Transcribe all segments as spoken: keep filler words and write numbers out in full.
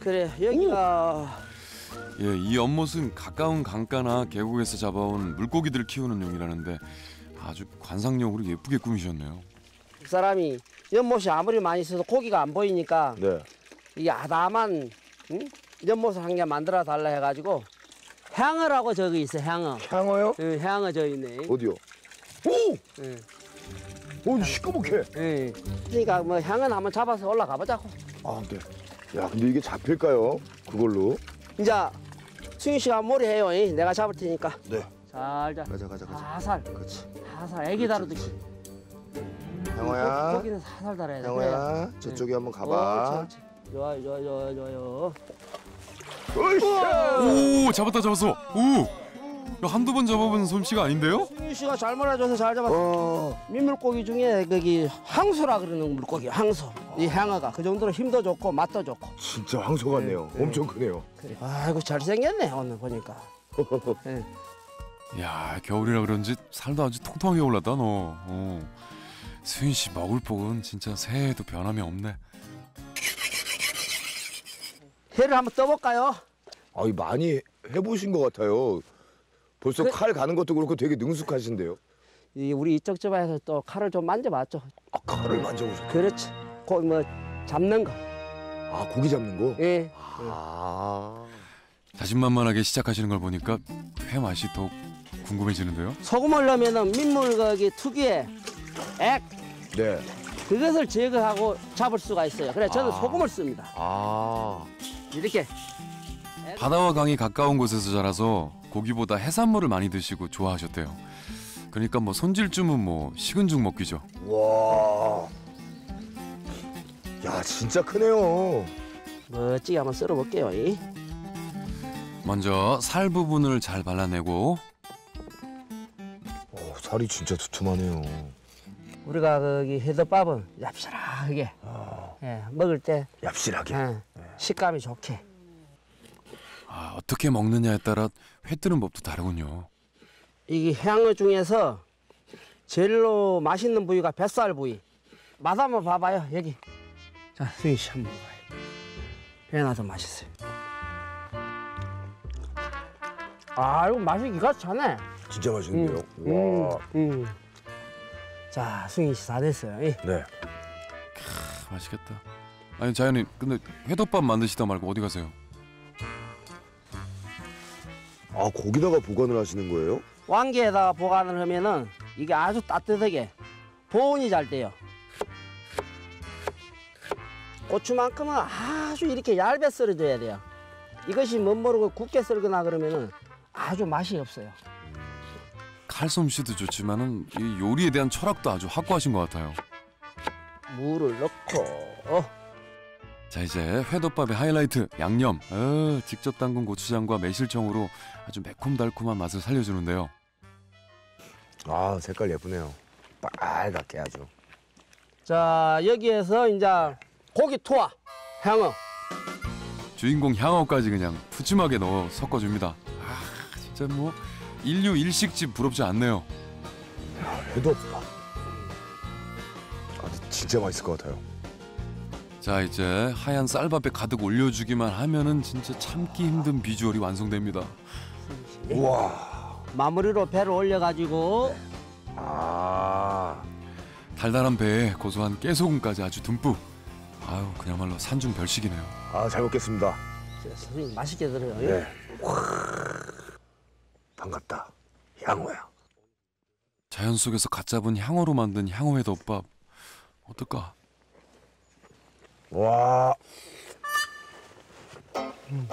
그래, 여기가. 오. 예, 이 연못은 가까운 강가나 계곡에서 잡아온 물고기들 키우는 용이라는데 아주 관상용으로 예쁘게 꾸미셨네요. 그 사람이 연못이 아무리 많이 있어도 고기가 안 보이니까 네. 이 아담한 응? 연못을 한 개 만들어 달라 해가지고 향어라고 저기 있어, 향어. 향어요? 응, 향어 저기 있네. 어디요? 오! 응. 오, 시꺼멓게. 응. 그러니까 뭐 향은 한번 잡아서 올라가 보자고. 아, 네. 야, 근데 이게 잡힐까요? 그걸로. 이제 승희 씨가 머리 해요. 내가 잡을 테니까. 네. 잘자. 가자, 가자, 가자. 사살. 그렇지. 사살. 애기 다루듯이. 향어야. 거기는 사살 달아야 돼. 향어야. 저쪽에 한번 가봐. 좋아, 좋아, 좋아, 좋아요. 오, 잡았다, 잡았어. 오. 한두 번 잡아본 솜씨가 아닌데요? 승윤 씨가 잘 말아줘서 잘 잡았어. 어... 민물고기 중에 거기 항소라 그러는 물고기, 항소. 이 향어가 그 정도로 힘도 좋고 맛도 좋고. 진짜 항소 같네요. 네, 엄청 네. 크네요. 그래. 아이고 잘생겼네 오늘 보니까. 네. 야 겨울이라 그런지 살도 아주 통통하게 올랐다 너. 어. 승윤 씨 먹을 복은 진짜 새해에도 변함이 없네. 회를 한번 떠볼까요? 아이 많이 해보신 것 같아요. 벌써 그래. 칼 가는 것도 그렇고 되게 능숙하신데요. 이 우리 이쪽 집안에서 또 칼을 좀 만져봤죠. 아 칼을 네. 만져보셨어요? 그렇지. 고 뭐 잡는 거. 아 고기 잡는 거? 예. 아. 자신만만하게 시작하시는 걸 보니까 회 맛이 더욱 궁금해지는데요. 소금을 넣으면은 민물 거기 특유의 액. 네. 그것을 제거하고 잡을 수가 있어요. 그래 저는 아. 소금을 씁니다. 아. 이렇게. 바다와 강이 가까운 곳에서 자라서 고기보다 해산물을 많이 드시고 좋아하셨대요. 그러니까 뭐 손질쯤은 뭐 식은 죽 먹기죠. 와, 야 진짜 크네요. 멋지게 한번 썰어볼게요. 이. 먼저 살 부분을 잘 발라내고. 오, 살이 진짜 두툼하네요. 우리가 거기 해덮밥은 얍실하게 아. 예, 먹을 때 얍실하게 예, 식감이 좋게. 아, 어떻게 먹느냐에 따라 회 뜨는 법도 다르군요. 이게 향어 중에서 제일로 맛있는 부위가 뱃살 부위. 맛 한번 봐봐요, 여기. 자, 승희 씨 한번 봐요. 회 나도 맛있어요. 아, 이거 맛이 기가 차네. 진짜 맛있는데요? 음, 와. 음, 음. 자, 승희 씨 다 됐어요. 이. 네. 캬, 맛있겠다. 아니, 자연님, 근데 회덮밥 만드시다 말고 어디 가세요? 아, 거기다가 보관을 하시는 거예요? 왕개에다가 보관을 하면은 이게 아주 따뜻하게 보온이 잘 돼요. 고추만큼은 아주 이렇게 얇게 썰어줘야 돼요. 이것이 멋모르고 굵게 썰거나 그러면은 아주 맛이 없어요. 칼솜씨도 좋지만은 이 요리에 대한 철학도 아주 확고하신 것 같아요. 물을 넣고. 자 이제 회덮밥의 하이라이트 양념. 어, 직접 담근 고추장과 매실청으로 아주 매콤달콤한 맛을 살려주는데요. 아 색깔 예쁘네요. 빨갛게 아주. 자 여기에서 이제 고기 투하 향어. 주인공 향어까지 그냥 푸짐하게 넣어 섞어줍니다. 아 진짜 뭐 인류 일식집 부럽지 않네요. 야, 회덮밥. 아 진짜 맛있을 것 같아요. 자 이제 하얀 쌀밥에 가득 올려주기만 하면은 진짜 참기 힘든 비주얼이 완성됩니다. 우와. 마무리로 배를 올려가지고. 네. 아. 달달한 배에 고소한 깨소금까지 아주 듬뿍. 아유 그야말로 산중 별식이네요. 아 잘 먹겠습니다. 선생님 맛있게 드려요. 네. 와. 반갑다. 향어야. 자연 속에서 갓 잡은 향어로 만든 향어회 덮밥 어떨까? 와. 음.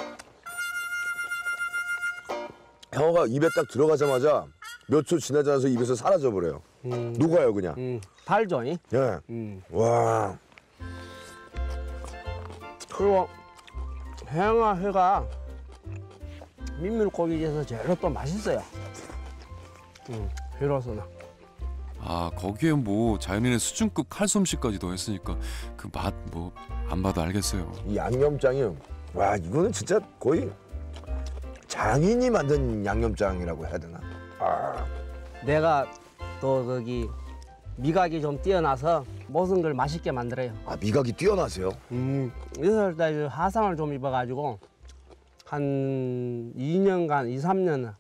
향어가 입에 딱 들어가자마자 몇 초 지나지 않아서 입에서 사라져 버려요. 음. 녹아요 그냥. 음. 달죠? 예. 음. 와. 그리고 향어회가 민물고기 중에서 제일 또 맛있어요. 음. 비로소나. 아 거기에 뭐 자연인의 수준급 칼솜씨까지 더했으니까 그 맛 뭐 안 봐도 알겠어요. 이 양념장이 와 이거는 진짜 거의 장인이 만든 양념장이라고 해야 되나? 아. 내가 또 거기 미각이 좀 뛰어나서 모든 걸 맛있게 만들어요. 아, 미각이 뛰어나세요? 음, 여섯 살 때 화상을 좀 입어가지고 한 이 년간, 이, 삼 년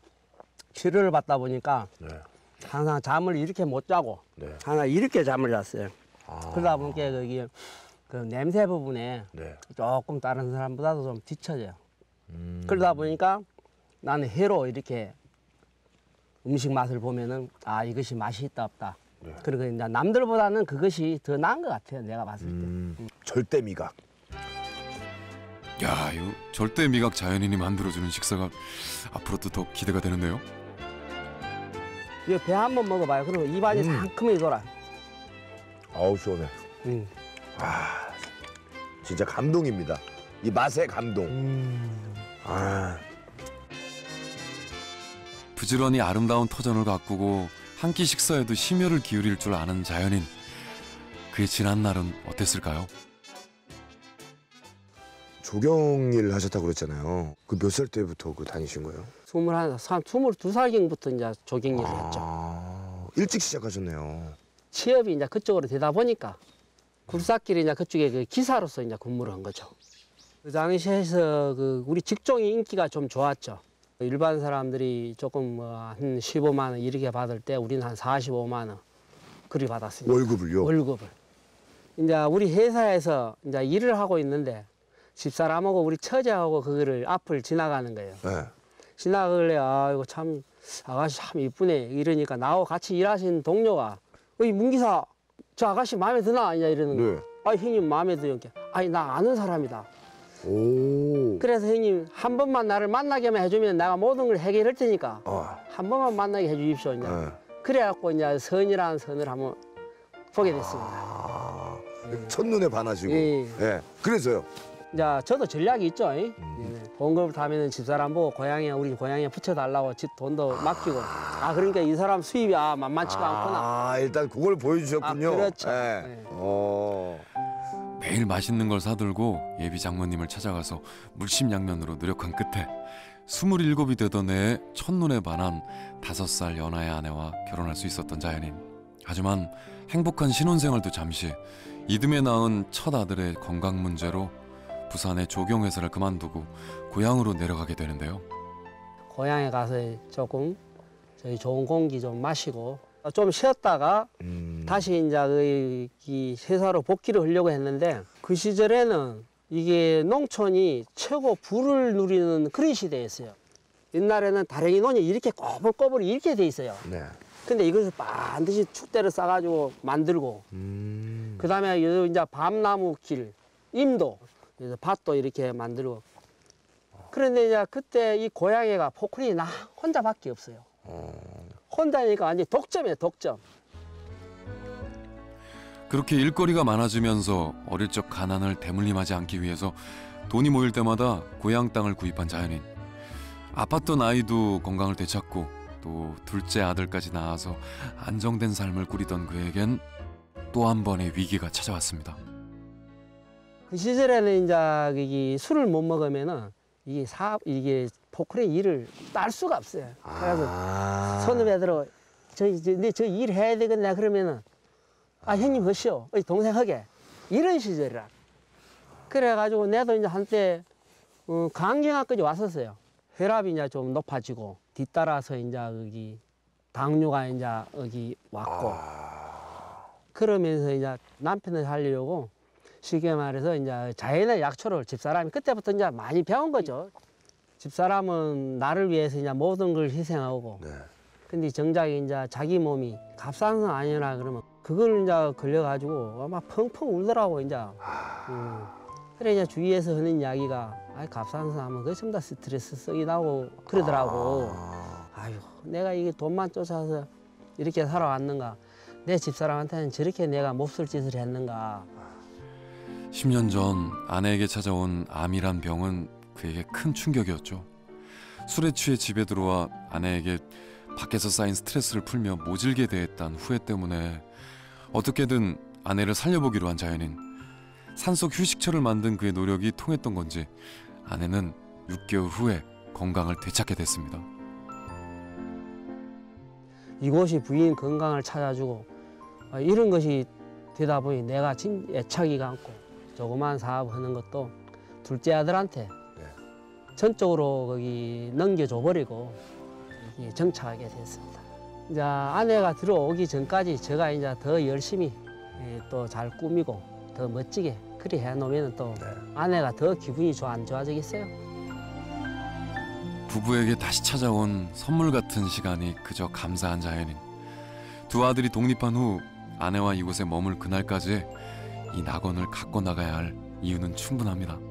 치료를 받다 보니까 네. 항상 잠을 이렇게 못 자고 네. 항상 이렇게 잠을 잤어요. 아. 그러다 보니까 여기 그 냄새 부분에 네. 조금 다른 사람보다도 좀 뒤쳐져요. 음. 그러다 보니까 나는 해로 이렇게 음식 맛을 보면은 아, 이것이 맛이 있다 없다. 네. 그리고 이제 남들보다는 그것이 더 나은 것 같아요, 내가 봤을 때. 음. 음. 절대 미각. 야, 이 절대 미각 자연인이 만들어주는 식사가 앞으로도 더 기대가 되는데요. 이거 배 한번 먹어봐요. 그러면 입안이 음. 상큼히 돌아. 아우 시원해. 음. 아, 진짜 감동입니다. 이 맛의 감동. 음. 아. 부지런히 아름다운 터전을 가꾸고 한 끼 식사에도 심혈을 기울일 줄 아는 자연인. 그의 지난 날은 어땠을까요? 조경일 하셨다고 그랬잖아요. 그 몇 살 때부터 그 다니신 거예요? 스물한 살, 스물두 살경부터 이제 조경일을 아, 했죠. 일찍 시작하셨네요. 취업이 이제 그쪽으로 되다 보니까 굴삭길이 이제 그쪽에 그 기사로서 이제 근무를 한 거죠. 그 당시에서 그 우리 직종이 인기가 좀 좋았죠. 일반 사람들이 조금 뭐 한 십오만 원 이렇게 받을 때 우리는 한 사십오만 원 그리 받았습니다. 월급을요? 월급을. 이제 우리 회사에서 이제 일을 하고 있는데 집사람하고 우리 처제하고 그거를 앞을 지나가는 거예요. 네. 지나가길래 아, 이거 참 아가씨 참 이쁘네 이러니까 나하고 같이 일하신 동료가 어이 문기사 저 아가씨 마음에 드나 이러는 거예요. 네. 아, 형님 마음에 드요. 아니 나 아는 사람이다. 오. 그래서 형님 한 번만 나를 만나게만 해주면 내가 모든 걸 해결할 테니까 어. 한 번만 만나게 해주십시오. 이제. 네. 그래갖고 이제 선이라는 선을 한번 보게 됐습니다. 아, 첫눈에 반하시고. 예. 예. 그래서요. 자, 저도 전략이 있죠. 음. 예. 봉급을 하면은 집사람 보고 고향에 우리 고향에 붙여달라고 집 돈도 맡기고. 아, 그러니까 이 사람 수입이 아, 만만치가 아, 않구나. 아, 일단 그걸 보여주셨군요. 아, 그렇죠. 예. 예. 어. 매일 맛있는 걸 사들고 예비 장모님을 찾아가서 물심양면으로 노력한 끝에 스물일곱이 되던 해에 첫눈에 반한 다섯 살 연하의 아내와 결혼할 수 있었던 자연인. 하지만 행복한 신혼생활도 잠시 이듬해 낳은 첫 아들의 건강 문제로 부산의 조경회사를 그만두고 고향으로 내려가게 되는데요. 고향에 가서 조금 저희 좋은 공기 좀 마시고 좀 쉬었다가 음. 다시 이제 이 회사로 복귀를 하려고 했는데 그 시절에는 이게 농촌이 최고 부를 누리는 그런 시대였어요. 옛날에는 다랭이 논이 이렇게 꼬불꼬불 이렇게 돼 있어요. 네. 근데 이것을 반드시 축대를 싸가지고 만들고 음. 그 다음에 이제 밤나무길, 임도 그래서 밭도 이렇게 만들고. 그런데 이제 그때 이 고양이가 포크린이 나 혼자밖에 없어요. 혼자니까 완전 독점이에요, 독점. 그렇게 일거리가 많아지면서 어릴 적 가난을 대물림하지 않기 위해서 돈이 모일 때마다 고향 땅을 구입한 자연인. 아팠던 아이도 건강을 되찾고 또 둘째 아들까지 낳아서 안정된 삶을 꾸리던 그에겐 또 한 번의 위기가 찾아왔습니다. 그 시절에는 이제 이게 술을 못 먹으면은 이게 사업 이게 포크레인 일을 딸 수가 없어요. 그래서 아 선후배들어 저저저 일 해야 되겠냐 그러면은 아, 아 형님 하시오 동생 하게 이런 시절이라. 그래가지고 내도 이제 한때 어, 강경학까지 왔었어요. 혈압이 이제 좀 높아지고 뒤따라서 이제 여기 당뇨가 이제 여기 왔고 아 그러면서 이제 남편을 살리려고. 쉽게 말해서 이제 자연의 약초를 집사람이 그때부터 이제 많이 배운 거죠. 집사람은 나를 위해서 이제 모든 걸 희생하고, 네. 근데 정작 이제 자기 몸이 갑상선 아니라 그러면 그걸 이제 걸려가지고 아마 펑펑 울더라고 이제. 하... 음. 그래 이제 주위에서 하는 이야기가 아 갑상선 하면 그 전부 다 스트레스 썩이 나고 그러더라고. 아... 아유 내가 이게 돈만 쫓아서 이렇게 살아왔는가? 내 집사람한테는 저렇게 내가 몹쓸 짓을 했는가? 십 년 전 아내에게 찾아온 암이란 병은 그에게 큰 충격이었죠. 술에 취해 집에 들어와 아내에게 밖에서 쌓인 스트레스를 풀며 모질게 대했던 후회 때문에 어떻게든 아내를 살려보기로 한 자연인. 산속 휴식처를 만든 그의 노력이 통했던 건지 아내는 육 개월 후에 건강을 되찾게 됐습니다. 이곳이 부인 건강을 찾아주고 이런 것이 되다 보니 내가 진 애착이가 않고 조그만 사업하는 것도 둘째 아들한테 네. 전적으로 거기 넘겨줘 버리고 이게 정착하게 됐습니다. 이제 아내가 들어오기 전까지 제가 이제 더 열심히 또 잘 꾸미고 더 멋지게 그리 해놓으면 또 네. 아내가 더 기분이 좋아 안 좋아지겠어요? 부부에게 다시 찾아온 선물 같은 시간이 그저 감사한 자연인. 두 아들이 독립한 후 아내와 이곳에 머물 그날까지 이 낙원을 갖고 나가야 할 이유는 충분합니다.